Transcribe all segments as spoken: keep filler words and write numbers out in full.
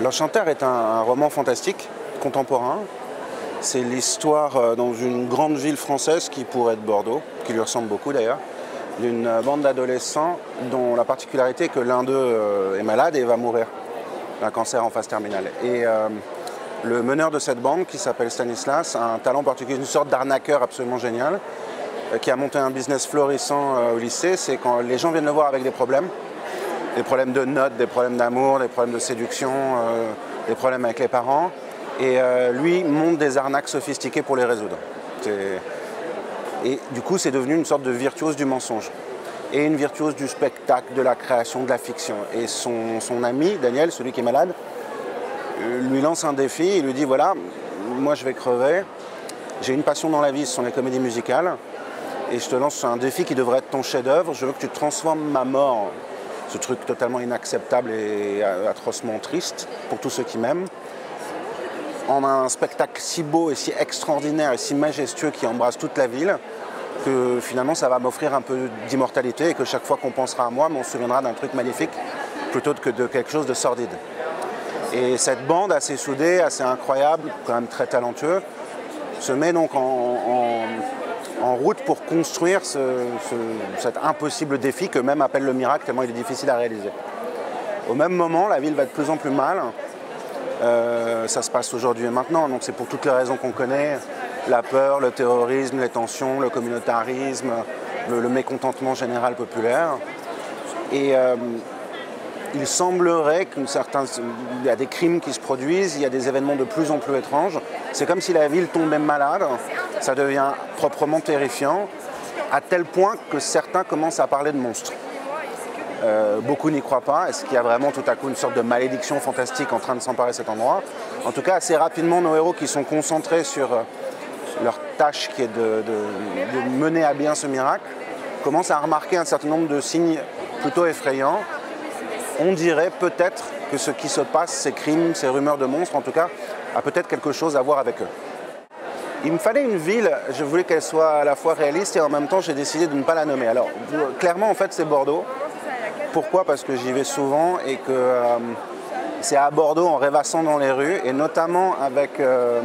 L'Enchanteur est un, un roman fantastique, contemporain. C'est l'histoire dans une grande ville française qui pourrait être Bordeaux, qui lui ressemble beaucoup d'ailleurs, d'une bande d'adolescents dont la particularité est que l'un d'eux est malade et va mourir d'un cancer en phase terminale. Et euh, le meneur de cette bande, qui s'appelle Stanislas, a un talent particulier, une sorte d'arnaqueur absolument génial, qui a monté un business florissant au lycée. C'est quand les gens viennent le voir avec des problèmes, des problèmes de notes, des problèmes d'amour, des problèmes de séduction, euh, des problèmes avec les parents. Et euh, lui monte des arnaques sophistiquées pour les résoudre. Et du coup, c'est devenu une sorte de virtuose du mensonge. Et une virtuose du spectacle, de la création, de la fiction. Et son, son ami, Daniel, celui qui est malade, lui lance un défi. Il lui dit, voilà, moi je vais crever. J'ai une passion dans la vie, ce sont les comédies musicales. Et je te lance un défi qui devrait être ton chef-d'œuvre. Je veux que tu transformes ma mort, ce truc totalement inacceptable et atrocement triste pour tous ceux qui m'aiment, en un spectacle si beau et si extraordinaire et si majestueux qui embrasse toute la ville, que finalement ça va m'offrir un peu d'immortalité et que chaque fois qu'on pensera à moi, on se souviendra d'un truc magnifique plutôt que de quelque chose de sordide. Et cette bande assez soudée, assez incroyable, quand même très talentueux, se met donc en, en, en route pour construire ce, ce, cet impossible défi que même appelle le miracle tellement il est difficile à réaliser. Au même moment, la ville va de plus en plus mal. Euh, ça se passe aujourd'hui et maintenant, donc c'est pour toutes les raisons qu'on connaît, la peur, le terrorisme, les tensions, le communautarisme, le, le mécontentement général populaire. Et euh, il semblerait qu'il y a des crimes qui se produisent, il y a des événements de plus en plus étranges. C'est comme si la ville tombait malade, ça devient proprement terrifiant, à tel point que certains commencent à parler de monstres. Euh, beaucoup n'y croient pas. Est-ce qu'il y a vraiment tout à coup une sorte de malédiction fantastique en train de s'emparer de cet endroit? En tout cas, assez rapidement, nos héros qui sont concentrés sur euh, leur tâche qui est de, de, de mener à bien ce miracle, commencent à remarquer un certain nombre de signes plutôt effrayants. On dirait peut-être que ce qui se passe, ces crimes, ces rumeurs de monstres, en tout cas, a peut-être quelque chose à voir avec eux. Il me fallait une ville, je voulais qu'elle soit à la fois réaliste et en même temps j'ai décidé de ne pas la nommer. Alors, clairement, en fait, c'est Bordeaux. Pourquoi? Parce que j'y vais souvent et que euh, c'est à Bordeaux en rêvassant dans les rues et notamment avec euh,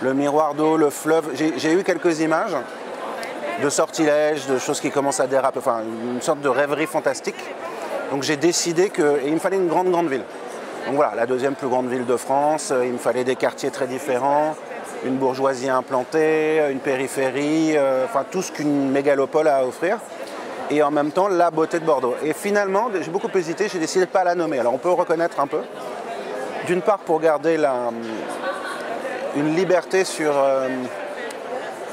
le miroir d'eau, le fleuve. J'ai eu quelques images de sortilèges, de choses qui commencent à déraper, enfin une sorte de rêverie fantastique. Donc j'ai décidé que... Et il me fallait une grande, grande ville. Donc voilà, la deuxième plus grande ville de France, il me fallait des quartiers très différents, une bourgeoisie implantée, une périphérie, euh, enfin tout ce qu'une mégalopole a à offrir. Et en même temps, la beauté de Bordeaux. Et finalement, j'ai beaucoup hésité, j'ai décidé de ne pas la nommer. Alors on peut reconnaître un peu. D'une part, pour garder la, une, liberté sur, euh,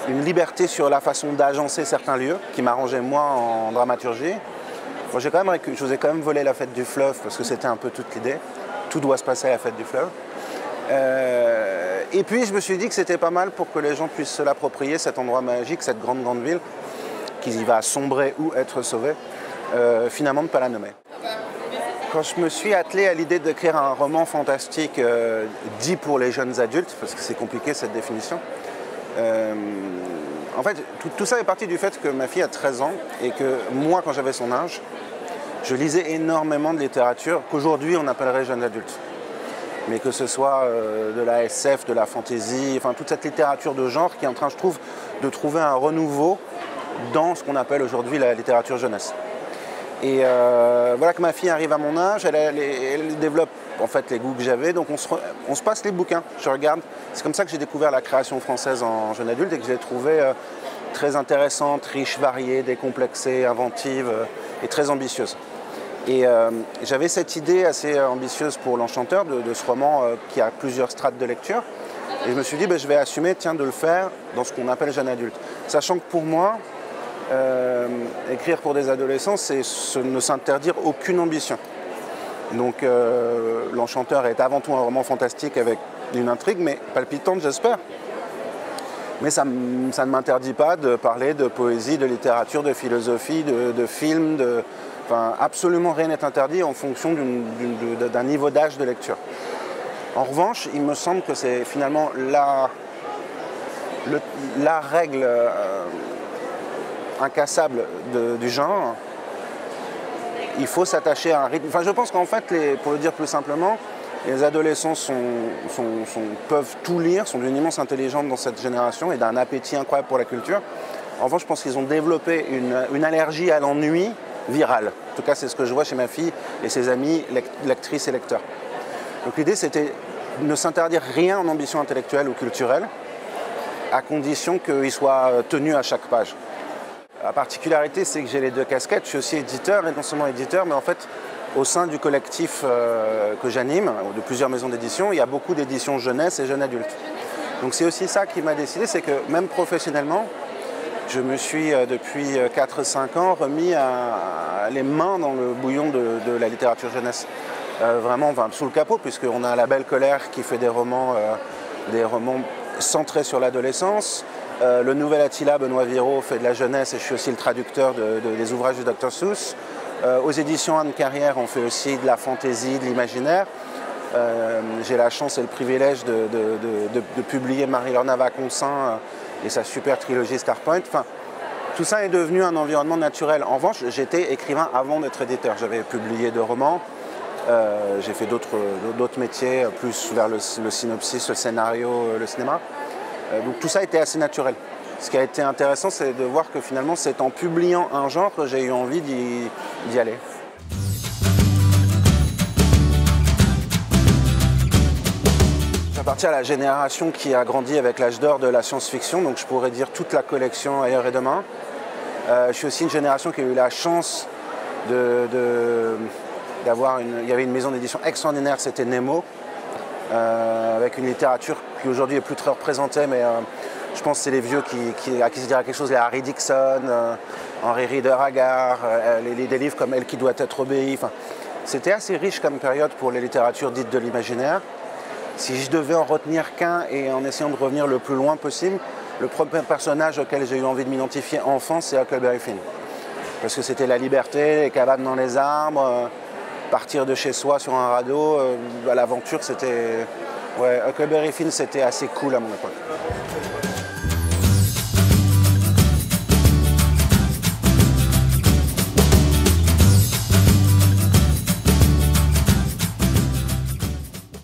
une liberté sur la façon d'agencer certains lieux, qui m'arrangeait moi en dramaturgie. Bon, j'ai quand même, je vous ai quand même volé la fête du fleuve, parce que c'était un peu toute l'idée. Tout doit se passer à la fête du fleuve. Euh, et puis, je me suis dit que c'était pas mal pour que les gens puissent se l'approprier, cet endroit magique, cette grande, grande ville, qu'il y va sombrer ou être sauvé, euh, finalement de ne pas la nommer. Quand je me suis attelé à l'idée d'écrire un roman fantastique euh, dit pour les jeunes adultes, parce que c'est compliqué cette définition, euh, en fait tout, tout ça est parti du fait que ma fille a treize ans et que moi quand j'avais son âge, je lisais énormément de littérature qu'aujourd'hui on appellerait jeunes adultes. Mais que ce soit euh, de la S F, de la fantasy, enfin toute cette littérature de genre qui est en train, je trouve, de trouver un renouveau dans ce qu'on appelle aujourd'hui la littérature jeunesse. Et euh, voilà que ma fille arrive à mon âge, elle, elle, elle développe en fait les goûts que j'avais, donc on se, re, on se passe les bouquins, je regarde. C'est comme ça que j'ai découvert la création française en jeune adulte et que je l'ai trouvée euh, très intéressante, riche, variée, décomplexée, inventive euh, et très ambitieuse. Et euh, j'avais cette idée assez ambitieuse pour L'Enchanteur de, de ce roman euh, qui a plusieurs strates de lecture. Et je me suis dit, bah, je vais assumer tiens, de le faire dans ce qu'on appelle jeune adulte. Sachant que pour moi, Euh, écrire pour des adolescents, c'est ne s'interdire aucune ambition. Donc euh, L'Enchanteur est avant tout un roman fantastique avec une intrigue, mais palpitante j'espère. Mais ça, ça ne m'interdit pas de parler de poésie, de littérature, de philosophie, de, de films, de... Enfin, absolument rien n'est interdit en fonction d'un niveau d'âge de lecture. En revanche, il me semble que c'est finalement la, le, la règle... Euh, incassable de, du genre, il faut s'attacher à un rythme. Enfin, je pense qu'en fait, les, pour le dire plus simplement, Les adolescents sont, sont, sont, peuvent tout lire, sont d'une immense intelligence dans cette génération et d'un appétit incroyable pour la culture. En revanche, je pense qu'ils ont développé une, une allergie à l'ennui virale. En tout cas, c'est ce que je vois chez ma fille et ses amis, l'actrice et lecteur. Donc l'idée, c'était de ne s'interdire rien en ambition intellectuelle ou culturelle, à condition qu'il soit tenu à chaque page. La particularité, c'est que j'ai les deux casquettes. Je suis aussi éditeur, et non seulement éditeur, mais en fait, au sein du collectif euh, que j'anime, de plusieurs maisons d'édition, il y a beaucoup d'éditions jeunesse et jeunes adultes. Donc c'est aussi ça qui m'a décidé, c'est que même professionnellement, je me suis euh, depuis quatre cinq ans remis à, à les mains dans le bouillon de, de la littérature jeunesse. Euh, vraiment enfin, sous le capot, puisqu'on a la Belle Colère qui fait des romans, euh, des romans centrés sur l'adolescence. Euh, le nouvel Attila, Benoît Virault, fait de la jeunesse et je suis aussi le traducteur de, de, des ouvrages du Docteur Seuss. Euh, aux éditions Anne Carrière, on fait aussi de la fantaisie, de l'imaginaire. Euh, J'ai la chance et le privilège de, de, de, de, de publier Marie-Laurena Vaconsin euh, et sa super trilogie Starpoint. Enfin, tout ça est devenu un environnement naturel. En revanche, j'étais écrivain avant d'être éditeur. J'avais publié deux romans. Euh, J'ai fait d'autres métiers, plus vers le, le synopsis, le scénario, le cinéma. Euh, donc tout ça était assez naturel. Ce qui a été intéressant, c'est de voir que finalement, c'est en publiant un genre que j'ai eu envie d'y aller. J'appartiens à la génération qui a grandi avec l'âge d'or de la science-fiction, donc je pourrais dire toute la collection Ailleurs et Demain. Euh, je suis aussi une génération qui a eu la chance d'avoir une... Il y avait une maison d'édition extraordinaire, c'était Nemo, euh, avec une littérature qui aujourd'hui est plus très représentée, mais... Euh, je pense que c'est les vieux qui, qui, à qui se dira quelque chose, les Harry Dixon, euh, Henry Rider Haggard, euh, les, les, des livres comme Elle qui doit être obéi. Enfin, c'était assez riche comme période pour les littératures dites de l'imaginaire. Si je devais en retenir qu'un et en essayant de revenir le plus loin possible, le premier personnage auquel j'ai eu envie de m'identifier enfant, c'est Huckleberry Finn. Parce que c'était la liberté, les cabanes dans les arbres, euh, partir de chez soi sur un radeau, euh, à l'aventure, c'était... Ouais, Huckleberry Finn, c'était assez cool à mon époque.